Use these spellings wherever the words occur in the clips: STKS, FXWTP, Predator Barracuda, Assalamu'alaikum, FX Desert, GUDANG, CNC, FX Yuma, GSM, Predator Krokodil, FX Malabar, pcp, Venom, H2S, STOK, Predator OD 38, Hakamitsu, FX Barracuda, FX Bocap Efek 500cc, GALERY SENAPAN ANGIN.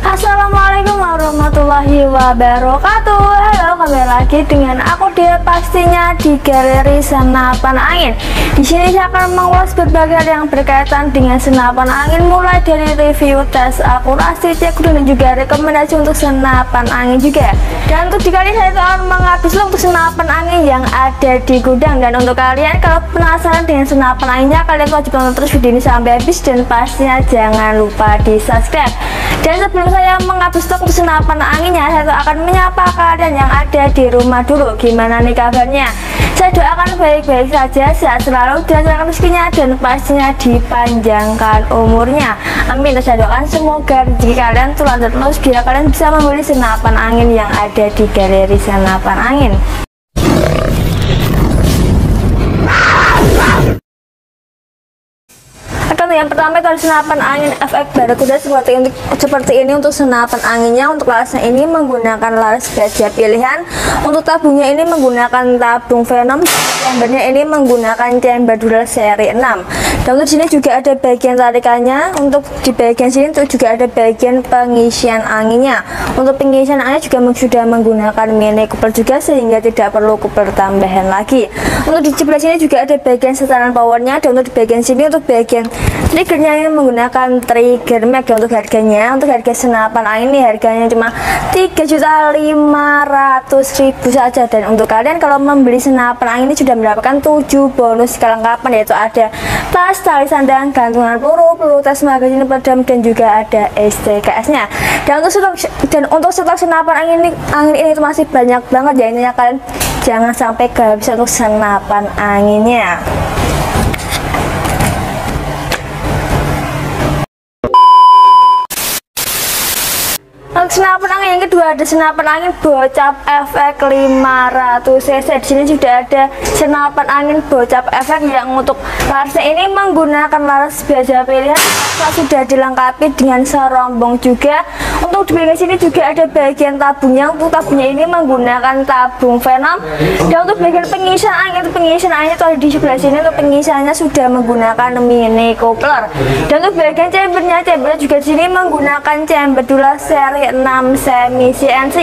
Assalamualaikum warahmatullahi wabarakatuh. Halo, kembali lagi dengan aku Dia pastinya di galeri senapan angin. Di sini saya akan mengulas berbagai hal yang berkaitan dengan senapan angin, mulai dari review, tes akurasi, cek gudang, dan juga rekomendasi untuk senapan angin juga. Dan untuk di kali saya akan mengupdate untuk senapan angin yang ada di gudang. Dan untuk kalian kalau penasaran dengan senapan anginnya, kalian wajib nonton terus video ini sampai habis, dan pastinya jangan lupa di subscribe. Dan sebelum saya mengupdate stok senapan anginnya, saya akan menyapa kalian yang ada di rumah dulu. Gimana nih kabarnya? Saya doakan baik-baik saja, sehat selalu, dilancarkan rezekinya, dan pastinya dipanjangkan umurnya. Amin. Saya doakan semoga rezeki kalian tuh lancar terus biar kalian bisa membeli senapan angin yang ada di galeri senapan angin. Yang pertama itu senapan angin FX Barracuda seperti ini. Untuk senapan anginnya, untuk larasnya ini menggunakan laras gajah pilihan, untuk tabungnya ini menggunakan tabung Venom, chambernya ini menggunakan chamber dual seri 6. Dan untuk sini juga ada bagian tarikannya, untuk di bagian sini itu juga ada bagian pengisian anginnya. Untuk pengisian angin juga sudah menggunakan mini cooper juga, sehingga tidak perlu cooper tambahan lagi. Untuk di sebelah sini juga ada bagian setelan powernya, dan untuk di bagian sini untuk bagian triggernya yang menggunakan trigger mag. Untuk harganya, untuk harga senapan angin ini harganya cuma 3.500.000 saja. Dan untuk kalian kalau membeli senapan angin ini sudah mendapatkan 7 bonus kelengkapan, yaitu ada tas, tali sandang, gantungan peluru, peluru tas magasin peredam, dan juga ada STKS-nya. Dan untuk stok senapan angin ini itu masih banyak banget ya. Intinya kalian jangan sampai kehabisan untuk senapan anginnya. Senapan angin yang kedua ada senapan angin Bocap Efek 500cc. Di sini sudah ada senapan angin Bocap Efek yang untuk larasnya ini menggunakan laras biasa pilihan, sudah dilengkapi dengan serombong juga. Untuk di bagian sini juga ada bagian tabungnya, untuk tabungnya ini menggunakan tabung Venom. Dan untuk bagian pengisian angin, itu pengisian anginnya itu ada di sebelah sini. Untuk pengisiannya sudah menggunakan mini coupler. Dan untuk bagian chambernya, chambernya juga di sini menggunakan chamber dual seri 6 semi CNC.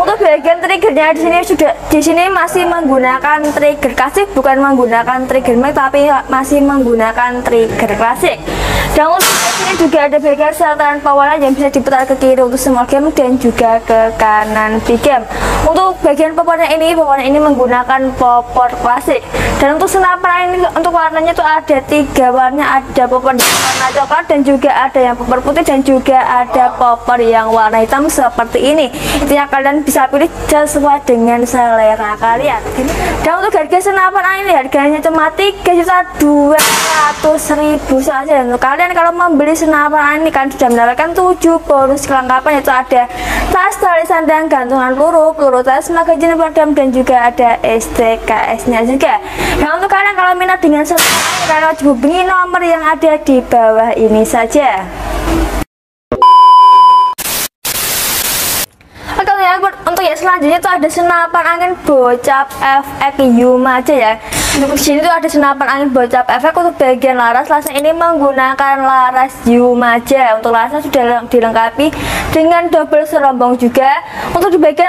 Untuk bagian triggernya di sini masih menggunakan trigger klasik, bukan menggunakan trigger mag, tapi masih menggunakan trigger klasik. Dan untuk ini juga ada bagian setelan powernya yang bisa diputar ke kiri untuk small game dan juga ke kanan big game. Untuk bagian popornya ini menggunakan popor klasik. Dan untuk senapan ini untuk warnanya itu ada 3 warnanya, ada popor yang warna coklat, dan juga ada yang popor putih, dan juga ada popor yang warna hitam seperti ini. Intinya kalian bisa pilih sesuai dengan selera kalian. Dan untuk harga senapan angin ini harganya cuma 3.200.000 saja. Dan untuk kalian kalau membeli senapan angin ini kan sudah mendapatkan 7 bonus kelengkapan, yaitu ada tas, tali sandang, gantungan peluru, peluru tas, magasin peredam, dan juga ada STKS-nya juga. Dan untuk kalian kalau minat dengan senapan angin, kalian harus hubungi nomor yang ada di bawah ini saja. Untuk yang selanjutnya itu ada senapan angin Bocap FX Yuma aja ya. Untuk sini tuh ada senapan angin Bocap Efek untuk bagian laras ini menggunakan laras Yuma aja. Untuk larasnya sudah dilengkapi dengan double serombong juga. Untuk di bagian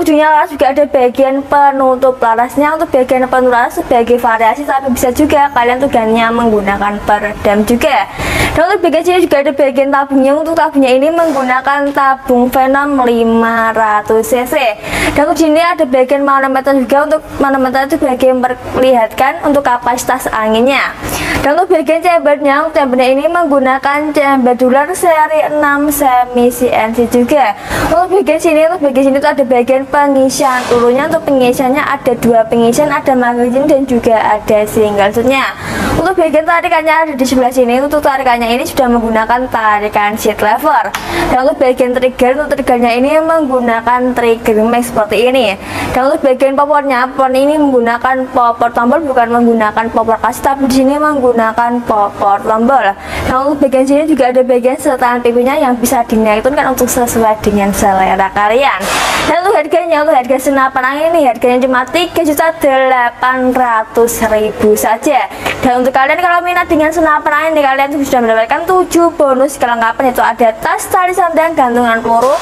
ujungnya laras juga ada bagian penutup larasnya. Untuk bagian penutup laras sebagai variasi, tapi bisa juga kalian tuh gantinya menggunakan peredam juga. Dan untuk bagian sini juga ada bagian tabungnya. Untuk tabungnya ini menggunakan tabung Venom 500cc. Dan untuk sini ada bagian manometer juga. Untuk manometer itu bagian perlihat untuk kapasitas anginnya. Dan untuk bagian chambernya ini menggunakan chamber dual seri 6 semi CNC juga. Untuk bagian sini itu ada bagian pengisian pelurunya. Untuk pengisiannya ada 2 pengisian, ada magazine dan juga ada single shootnya. Untuk bagian tarikannya ada di sebelah sini. Untuk tarikannya ini sudah menggunakan tarikan sheet lever. Dan untuk bagian trigger, untuk triggernya ini menggunakan trigger mag seperti ini. Dan untuk bagian popornya, popor ini menggunakan popor tombol, bukan menggunakan popor kasih, tapi di sini menggunakan popor tombol. Nah, untuk bagian sini juga ada bagian setelan pipinya yang bisa dinaik turunkan untuk sesuai dengan selera kalian. Dan untuk harga senapan angin ini harganya cuma 3.800.000 saja. Dan untuk Kalian kalau minat dengan senapan angin, kalian sudah mendapatkan 7 bonus kelengkapan, yaitu ada tas tali sandang, gantungan peluru,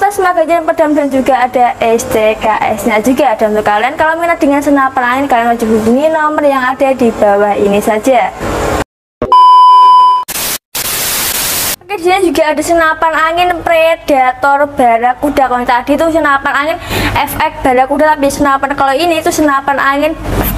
tas magazin pedang, dan juga ada STKS-nya juga ada untuk kalian. Kalau minat dengan senapan angin, kalian wajib hubungi nomor yang ada di bawah ini saja. Di sini juga ada senapan angin Predator Barracuda. Kalau tadi itu senapan angin FX Barracuda, tapi senapan kalau ini itu senapan angin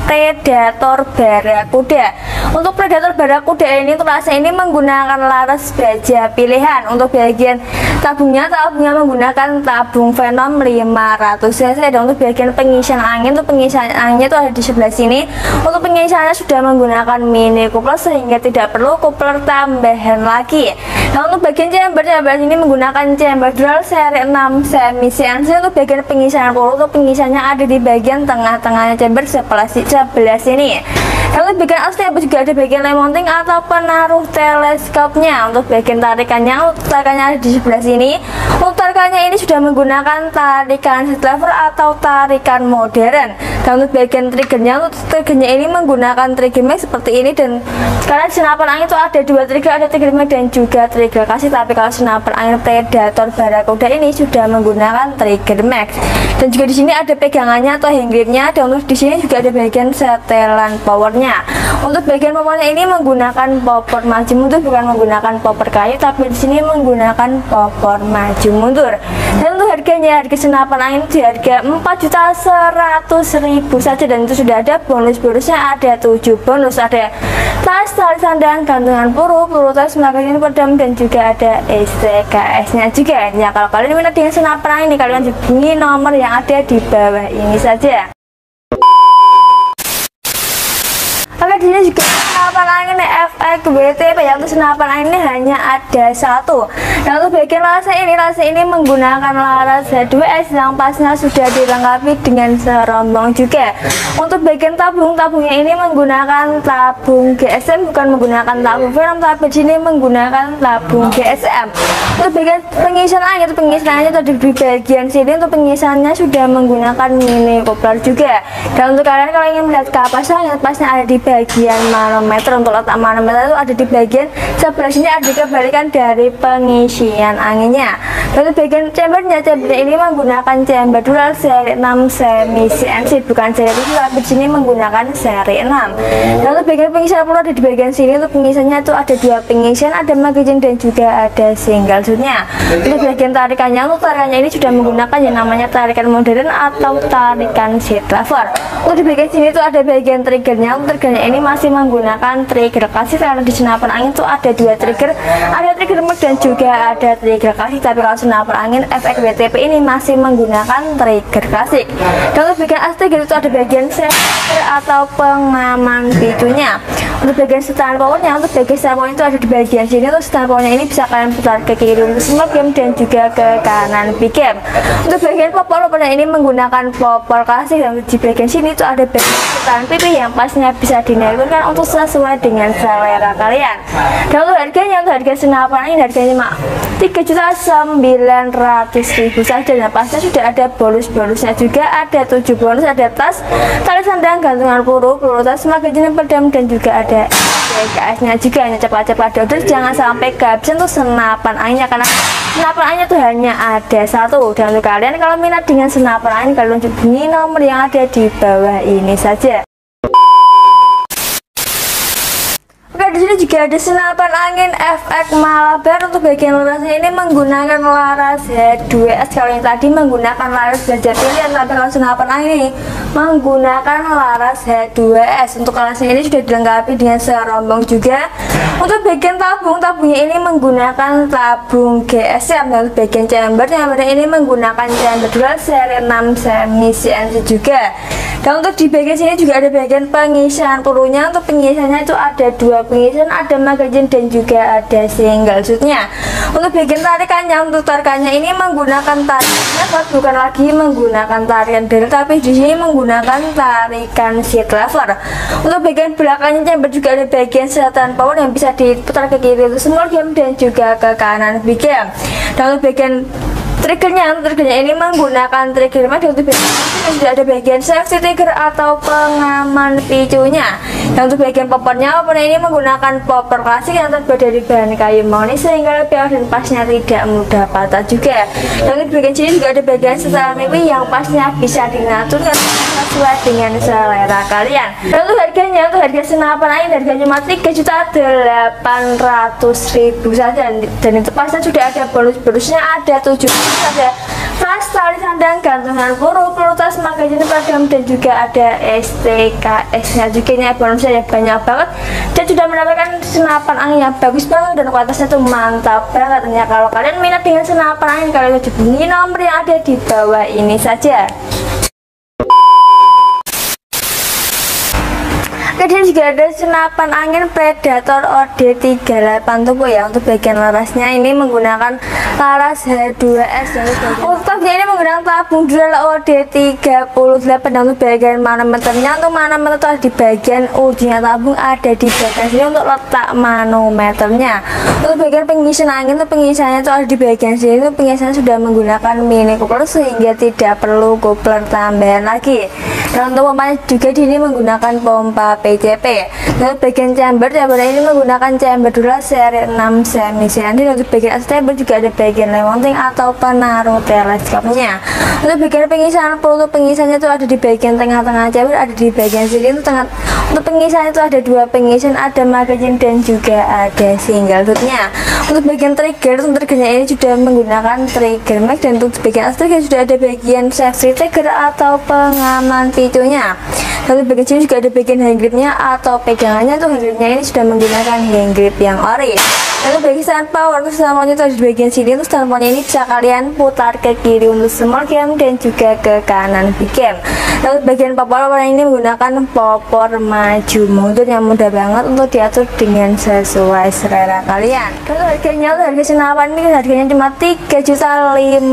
Predator Barracuda. Untuk Predator Barracuda ini tuh rasa ini menggunakan laras baja pilihan. Untuk bagian tabungnya menggunakan tabung Venom 500cc, dan untuk bagian pengisian angin tuh itu ada di sebelah sini. Untuk pengisiannya sudah menggunakan mini coupler sehingga tidak perlu coupler tambahan lagi. Nah, untuk bagian chamber ini menggunakan chamber dual seri 6 semi CNC. Untuk bagian pengisian peluru, untuk pengisiannya ada di bagian tengah-tengahnya chamber sebelah sini. Lalu bagian asli juga ada bagian lem mounting atau penaruh teleskopnya. Untuk bagian tarikannya ada di sebelah sini. Untuk tarikannya ini sudah menggunakan tarikan sledgehammer atau tarikan modern. Dan untuk bagian triggernya, ini menggunakan trigger mag seperti ini. Dan karena senapan angin itu ada dua trigger, ada trigger mag dan juga trigger kasih. Tapi kalau senapan angin Predator Barracuda ini sudah menggunakan trigger mag. Dan juga di sini ada pegangannya atau hand gripnya. Dan untuk di sini juga ada bagian setelan powernya. Untuk bagian powernya ini menggunakan popor maju mundur, bukan menggunakan popor kayu, tapi di sini menggunakan popor maju mundur. Dan untuk harganya, harga senapan angin di harga 4.100.000 saja, dan itu sudah ada bonus-bonusnya, ada 7 bonus, ada tas tali sandang, gantungan peluru, tas magazin pedang, dan juga ada STKS-nya juga. Ya, kalau kalian minat dengan senapan angin, kalian hubungi nomor yang ada di bawah ini saja. Oke, di sini juga senapan angin FXWTP, yang itu senapan anginnya hanya ada 1. Dan untuk bagian larasnya ini menggunakan laras H2S yang pasnya sudah dilengkapi dengan serombong juga. Untuk bagian tabungnya ini menggunakan tabung GSM, bukan menggunakan tabung Venom, tapi di sini menggunakan tabung GSM. Untuk bagian pengisian angin, pengisiannya tadi di bagian sini. Untuk pengisiannya sudah menggunakan mini coupler juga. Dan untuk kalian kalau ingin melihat kapasnya ada di bagian manometer. Untuk letak manometer itu ada di bagian sebelah sini, ada kebalikan dari pengisian anginnya. Lalu bagian chambernya ini menggunakan chamber dual seri 6 semi CNC, bukan seri 7, tapi di sini menggunakan seri 6. Lalu bagian pengisian peluru ada di bagian sini. Untuk pengisiannya itu ada 2 pengisian, ada magazine dan juga ada single shootnya. Untuk bagian tarikannya, ini sudah menggunakan yang namanya tarikan modern atau tarikan sledgehammer. Untuk di bagian sini itu ada bagian triggernya. Triggernya ini masih menggunakan trigger kasih, karena di senapan angin itu ada 2 trigger, ada trigger mag dan juga ada trigger kasih. Tapi kalau senapan angin FXWTP ini masih menggunakan trigger kasih. Kalau bagian trigger itu ada bagian sensor atau pengaman picunya. Untuk bagian setelan powernya, itu ada di bagian sini. Untuk setelan powernya ini bisa kalian putar ke kiri untuk smart game dan juga ke kanan big game. Untuk bagian powernya ini menggunakan popor klasik, dan di bagian sini itu ada bagian setelan pipi yang pasnya bisa dinaikkan untuk sesuai dengan selera kalian. Dan untuk harganya, senapan ini harganya 3.900.000 saja, dan pasnya sudah ada bonus-bonusnya juga, ada 7 bonus, ada tas tali sandang, gantungan peluru, tas magazin pedang, dan juga ada STKS-nya juga. Hanya cepat-cepat order, jangan sampai kehabisan tuh senapan anginnya, karena senapan anginnya tuh hanya ada 1. Dan untuk kalian kalau minat dengan senapan angin, kalian hubungi nomor yang ada di bawah ini saja. Di sini juga ada senapan angin FX Malabar. Untuk bagian larasnya ini menggunakan laras H2S. Kalau yang tadi menggunakan laras baja pilihan, tapi kalau senapan angin ini menggunakan laras H2S. Untuk larasnya ini sudah dilengkapi dengan serombong juga. Untuk bagian tabungnya ini menggunakan tabung GSM. Dan bagian chambernya ini menggunakan chamber dual seri 6 semi CNC juga. Dan untuk di bagian sini juga ada bagian pengisian pelurunya. Untuk pengisiannya itu ada 2 pengisian, ada magazine dan juga ada single shootnya. Untuk bagian tarikannya, ini menggunakan tarikannya, bukan lagi menggunakan tarikan drill, tapi di sini menggunakan tarikan seat lever. Untuk bagian belakangnya juga ada bagian setelan power yang bisa diputar ke kiri itu small game dan juga ke kanan big game. Dan untuk bagian Triggernya ini menggunakan trigger madu untuk bagian picu, sudah ada bagian safety trigger atau pengaman picunya. Yang untuk bagian poppernya, popper ini menggunakan popper klasik yang terbuat dari bahan kayu mauni sehingga lebih awet dan pasnya tidak mudah patah juga. Dan di bagian sini juga ada bagian setelan pipi yang pasnya bisa diatur sesuai dengan selera kalian. Dan untuk harganya, untuk harga senapan angin harganya cuma 3.800.000 saja, dan itu pasnya sudah ada bonus-bonusnya, ada 7 ada flash, tali sandang, gantungan peluru, peluru tas, magazin peredam, dan juga ada STKS-nya juga. Ini bonusnya banyak banget dan sudah mendapatkan senapan angin yang bagus banget dan kualitasnya tuh mantap banget. Ya, kalau kalian minat dengan senapan angin, kalian hubungi nomor yang ada di bawah ini saja. Kemudian juga ada senapan angin Predator OD 38 tubuh ya. Untuk bagian larasnya ini menggunakan laras H2S. Untuk tabungnya ini menggunakan tabung dual OD 38. Dan untuk bagian manometernya, untuk manometer ada di bagian ujungnya tabung, ada di bagian sini untuk letak manometernya. Untuk bagian pengisian angin, untuk pengisiannya itu ada di bagian sini. Untuk pengisiannya sudah menggunakan mini coupler sehingga tidak perlu coupler tambahan lagi. Dan untuk pompanya juga di ini menggunakan pompa PCP. Lalu bagian chamber ini menggunakan chamber dural seri 6 semi sandi. Untuk bagian chamber juga ada bagian mounting atau penaruh teleskopnya. Untuk bagian pengisian peluru, pengisiannya itu ada di bagian tengah-tengah chamber, ada di bagian sini. Untuk pengisian itu ada dua pengisian, ada magazine dan juga ada single hoodnya. Untuk bagian trigger, untuk triggernya ini sudah menggunakan trigger mag, dan untuk bagian trigger sudah ada bagian safety trigger atau pengaman picunya. Lalu bagian sini juga ada bagian hand gripnya atau pegangannya. Tuh hand gripnya ini sudah menggunakan hand grip yang ori. Lalu bagi stand power, standpointnya itu ada di bagian sini. Terus standpointnya ini bisa kalian putar ke kiri untuk small game dan juga ke kanan big game. Lalu bagian popor ini menggunakan popor maju mundur yang mudah banget untuk diatur dengan sesuai selera kalian. Lalu harganya, harga senapan ini harganya cuma 3.500.000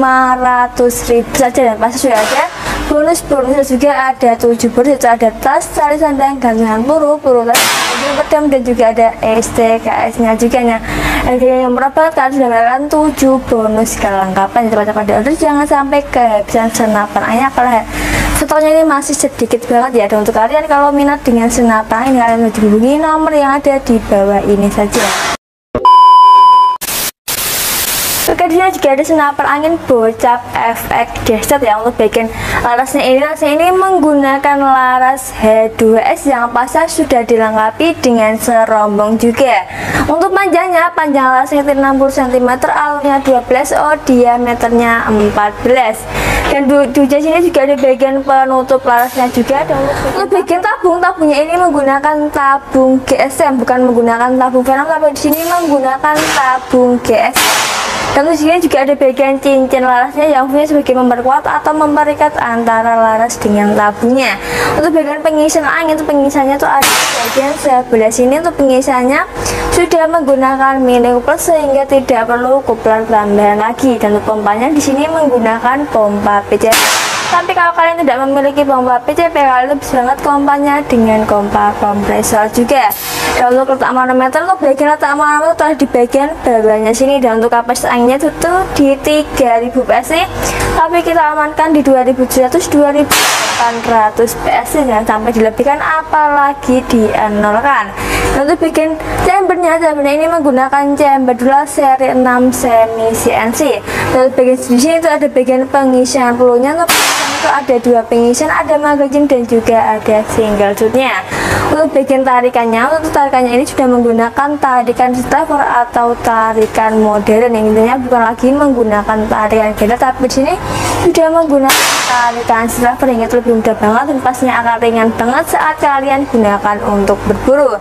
saja, dan pasti sudah ada bonus-bonusnya juga, ada 7 bonus. Ada tas, tali sandang, gantungan peluru tas, pedang, dan juga ada STKS-nya juga. Harganya yang murah banget, kalian sudah mendapatkan 7 bonus kelengkapan. Cepat-cepat order, jangan sampai kehabisan senapan angin. Kalau stoknya ini masih sedikit banget ya. Dan untuk kalian kalau minat dengan senapan angin, kalian harus hubungi nomor yang ada di bawah ini saja. Kemudian juga ada senapan angin Bocap FX Desert ya. Untuk bagian larasnya ini menggunakan laras H2S yang pasnya sudah dilengkapi dengan serombong juga. Untuk panjang larasnya 60 cm, alurnya 12, diameternya 14. Dan di ujung sini juga ada bagian penutup larasnya juga. Dan untuk bagian tabungnya ini menggunakan tabung GSM, bukan menggunakan tabung Venom, tapi di sini menggunakan tabung GSM. Dan di sini juga ada bagian cincin larasnya yang fungsinya sebagai memperkuat atau memperikat antara laras dengan tabungnya. Untuk bagian pengisian angin, pengisiannya itu ada di bagian sebelah sini. Untuk pengisiannya sudah menggunakan mini coupler sehingga tidak perlu coupler tambahan lagi. Dan untuk pompanya di sini menggunakan pompa PCP. Tapi kalau kalian tidak memiliki pompa PCP, kalian bisa banget pompanya dengan pompa kompresor juga. Dan untuk letak manometer, untuk bagian letak manometer itu ada di bagian bawahnya sini. Dan untuk kapasitas anginnya itu tuh di 3000 PSI, tapi kita amankan di 2700-2800 PSI, jangan sampai dilebihkan apalagi di nolkan. Dan untuk bagian chambernya ini menggunakan chamber dual seri 6 semi CNC. Dan bagian di sini itu ada bagian pengisian pelurunya. Itu ada dua pengisian, ada magazine dan juga ada single shootnya. Untuk bagian tarikannya ini sudah menggunakan tarikan stepper atau tarikan modern, yang intinya bukan lagi menggunakan tarikan gila, tapi di sini sudah menggunakan tarikan stepper yang itu lebih mudah banget dan pasnya akan ringan banget saat kalian gunakan untuk berburu.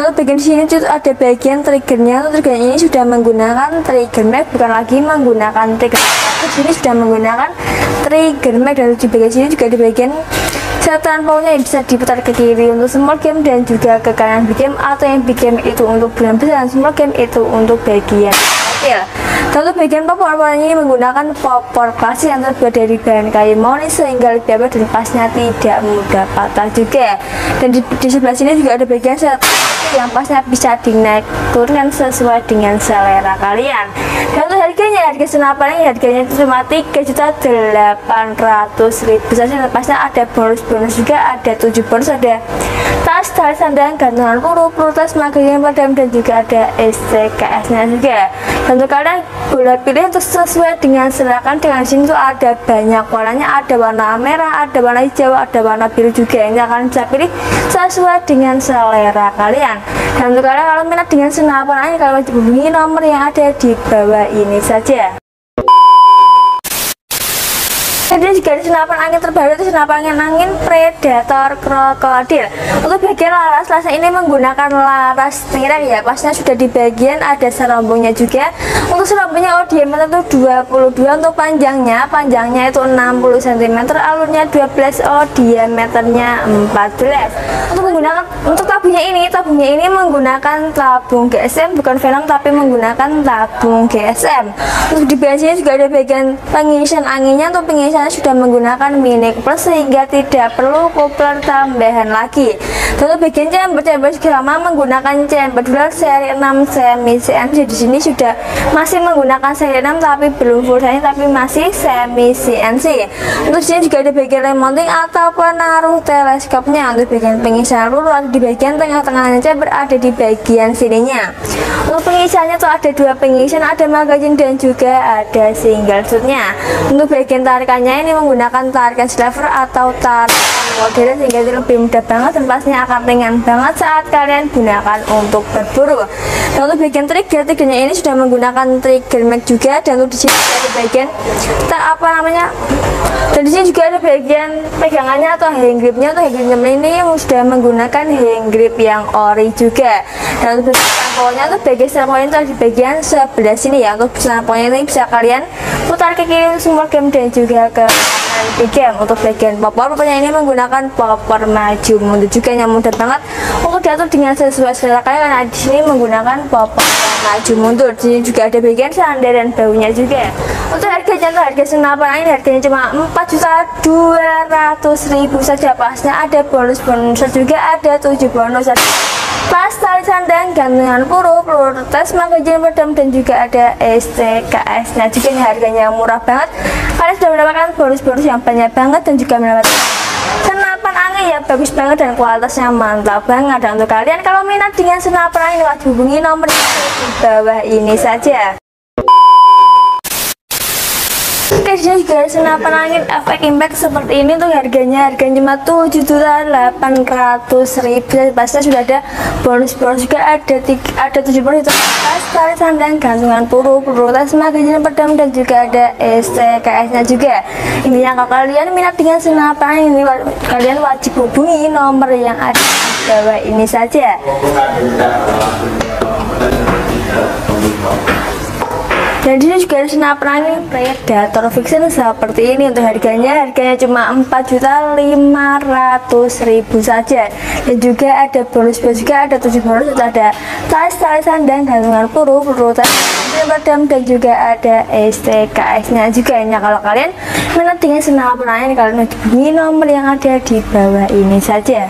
Lalu bagian di sini ada bagian triggernya. Triggernya ini sudah menggunakan trigger mag, bukan lagi menggunakan trigger. Di sini sudah menggunakan trigger mag, dan di bagian sini juga di bagian setelan peluru yang bisa diputar ke kiri untuk small game dan juga ke kanan big game, atau yang big game itu untuk bulan besar dan small game itu untuk bagian kecil. Untuk bagian popor, warnanya ini menggunakan popor klasik yang terbuat dari bahan kayu murni sehingga lebih lebar dan pasnya tidak mudah patah juga. Dan di sebelah sini juga ada bagian yang pasnya bisa dinaik turunkan sesuai dengan selera kalian. Dan untuk harganya, harga senapannya harganya cuma 3.800.000 saja. Lepasnya ada bonus-bonus juga, ada 7 bonus, ada tas, tali sandang, gantungan peluru, tas magasin padam, dan juga ada STKS-nya juga. Untuk kalian boleh pilih untuk sesuai dengan silakan. Dengan sini tuh ada banyak warnanya, ada warna merah, ada warna hijau, ada warna biru juga, yang akan bisa pilih sesuai dengan selera kalian. Dan untuk kalian kalau minat dengan senapan, kalian hubungi nomor yang ada di bawah ini saja. Jadi juga ada senapan angin terbaru, itu senapan angin Predator Krokodil. Untuk bagian laras-larasnya ini menggunakan laras tirai ya, pasnya sudah di bagian ada serombongnya juga. Untuk serombongnya oh, diameter itu 22, untuk panjangnya itu 60 cm, alurnya 12, oh diameternya 14. Untuk tabungnya ini menggunakan tabung GSM, bukan Venom, tapi menggunakan tabung GSM. Untuk di bagian sini juga ada bagian pengisian anginnya, untuk pengisiannya sudah menggunakan mini coupler sehingga tidak perlu coupler tambahan lagi. Untuk bagian chamber juga sama, menggunakan chamber dual seri 6 semi CNC. Di sini sudah masih menggunakan seri 6 tapi belum full CNC, tapi masih semi CNC. untuk sini juga ada bagian lem mounting atau penaruh teleskopnya. Untuk bagian pengisian peluru ada di bagian tengah-tengahnya chamber, ada di bagian sininya. Untuk pengisiannya tuh ada dua pengisian, ada magazine dan juga ada single shootnya. Untuk bagian tarikannya ini menggunakan tarikan sliver atau tarikan modern sehingga lebih mudah banget dan pasnya akan ringan banget saat kalian gunakan untuk berburu. Dan untuk bagian triggernya ini sudah menggunakan trigger mag juga. Dan untuk di sini ada bagian dan di sini juga ada bagian pegangannya atau hand gripnya. Untuk hand grip ini sudah menggunakan hand grip yang ori juga. Dan untuk snapolnya tuh bagian snapolnya itu di bagian sebelah sini ya. Untuk snapolnya ini bisa kalian putar ke kiri semua game dan juga ke kanan. Untuk bagian popornya ini menggunakan popor maju mundur juga yang mudah banget untuk diatur dengan sesuai selera kalian. Nah, di sini menggunakan popor maju mundur. Di sini juga ada bagian sandaran baunya juga. Untuk harganya tuh harga senapan angin harganya cuma 4.200.000 saja. Pasnya ada bonus-bonus juga, ada 7 bonus, ada tas, tali sandang, gantungan peluru, tas magasin padam, dan juga ada STKS. Nah, juga ini harganya murah banget. Kalian sudah mendapatkan bonus-bonus yang banyak banget dan juga mendapatkan senapan angin yang bagus banget dan kualitasnya mantap banget. Dan untuk kalian kalau minat dengan senapan angin wajib hubungi nomor di bawah ini saja. Oke, disini juga ada senapan angin FX Impact seperti ini. Untuk harganya cuma 7.800.000. Pasnya sudah ada bonus-bonus juga, ada 7 bonus, itu tas, tali sandang, gantungan peluru, tas magasin pedang, dan juga ada STKS-nya juga. Intinya kalau kalian minat dengan senapan angin ini, kalian wajib hubungi nomor yang ada di bawah ini saja. Dan disini juga ada senapan angin Predator Fiction seperti ini. Untuk harganya cuma 4.500.000 saja. Dan juga ada bonus-bonus juga, ada 7 bonus, ada tas, tali sandang, gantungan peluru, padam, dan juga ada STKS-nya juga. Nah, kalau kalian minat dengan senapan angin, kalian hubungi nomor yang ada di bawah ini saja.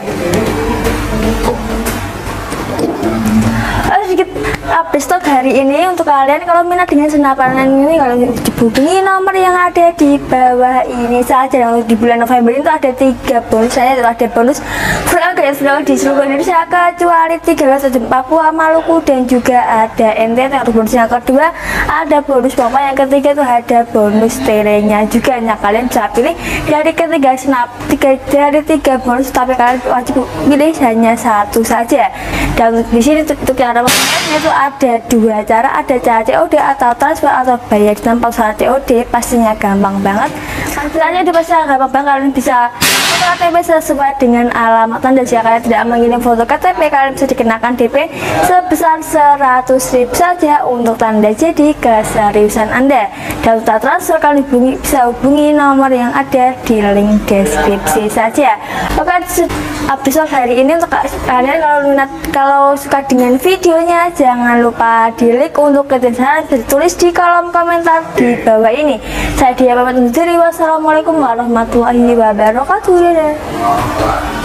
Update stok hari ini untuk kalian kalau minat dengan senapan angin ini, kalau dihubungi nomor yang ada di bawah ini saja. Dan di bulan November itu ada 3 bonus saja. Ada bonus free upgrade di seluruh Indonesia kecuali 3 Papua, Maluku, dan juga ada NTT. Bonus yang kedua ada bonus pompa, yang ketiga itu ada bonus telenya juga. Nah, kalian bisa pilih dari tiga bonus, tapi kalian wajib pilih hanya satu saja. Dan di sini untuk yang ada itu ada dua cara, ada cara COD atau transfer atau bayar di tempat. Cara COD pastinya gampang banget, pastinya gampang banget, kalian bisa KTP sesuai dengan alamat Anda. Jika kalian tidak mengirim foto KTP, kalian bisa dikenakan DP sebesar 100.000 saja untuk tanda jadi keseriusan Anda. Dan untuk transfer kalian bisa hubungi nomor yang ada di link deskripsi saja. Oke, episode hari ini untuk kalian kalau suka dengan videonya, jangan lupa di like untuk keterangan tertulis di kolom komentar di bawah ini. Saya Dia pamit undur diri. Wassalamualaikum warahmatullahi wabarakatuh.